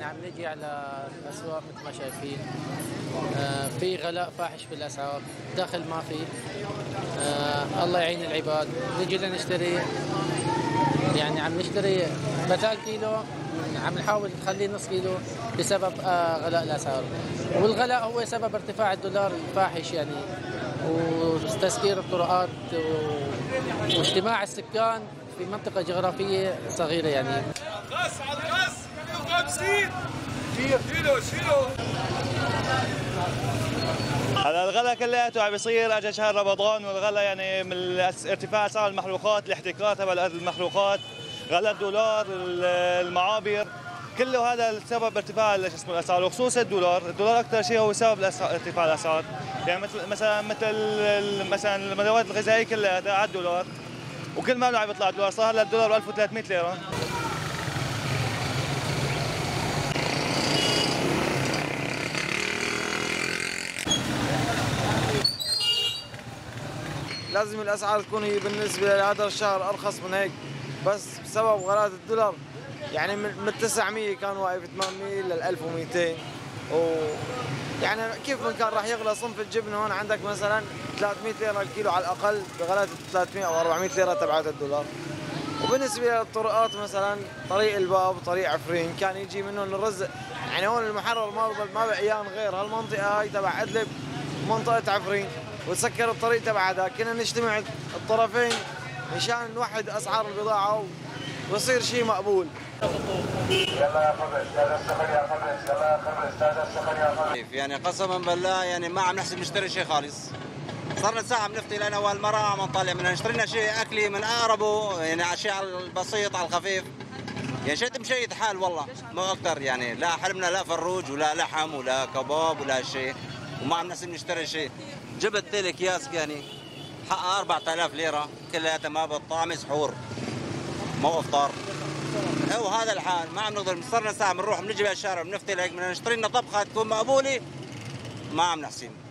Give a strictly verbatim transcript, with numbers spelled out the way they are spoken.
يعني عم نجي على الاسواق مثل ما شايفين، آه في غلاء فاحش في الاسعار، دخل ما في، آه الله يعين العباد. نجي لنشتري، يعني عم نشتري بدال كيلو عم نحاول نخليه نص كيلو بسبب آه غلاء الاسعار، والغلاء هو سبب ارتفاع الدولار الفاحش يعني، وتسكير الطرقات واجتماع السكان في منطقة جغرافية صغيرة يعني. غص على الغص مية وخمسين شيلو شيلو. هذا الغلا كلياته عم بيصير اجى شهر رمضان، والغلا يعني من ارتفاع اسعار المحروقات، الاحتكار تبع المحروقات، غلا الدولار، المعابر، كله هذا السبب ارتفاع شو اسمه الاسعار، وخصوصا الدولار، الدولار اكثر شيء هو سبب ارتفاع الاسعار، يعني مثل مثلا مثل مثلا المواد الغذائيه كلها على الدولار، وكل ما عم يطلع الدولار، صار هلا الدولار ألف وثلاثمية ليره. لازم الاسعار تكون هي بالنسبه لهذا الشهر ارخص من هيك، بس بسبب غلاء الدولار يعني من تسعمية كان واقف ثمانمية لل ألف ومئتين، و يعني كيف من كان راح يغلى صنف الجبن هون عندك مثلا ثلاثمية ليره الكيلو على الاقل بغلاء ثلاثمية او أربعمية ليره تبعات الدولار. وبالنسبه للطرقات مثلا طريق الباب وطريق عفرين كان يجي منهم الرزق، يعني هون المحرر ما ما بقيان غير هالمنطقه هاي تبع ادلب منطقه عفرين، وتسكر الطريق تبع هذا، كنا نجتمع الطرفين مشان نوحد اسعار البضاعه ويصير شيء مقبول. يعني قسما بالله يعني ما عم نحسب نشتري شيء خالص، صرنا ساعه عم نفتي لنا اول مره عم نطلع منها، اشترينا شيء اكلي من اقربه يعني شيء على البسيط على الخفيف، يعني شيء مشيت حال والله ما اكثر، يعني لا حلمنا لا فروج ولا لحم ولا كباب ولا شيء، وما عم نحسب نشتري شيء. جبت لي اكياس يعني حقها أربعة آلاف ليره كلها ما بالطعم سحور مو افطار، هو هذا الحال ما عم نقدر، صرنا ساعه بنروح بنجي بالشارع بنفتي لك بدنا نشتري لنا طبخه تكون مقبوله، ما عم نحسن.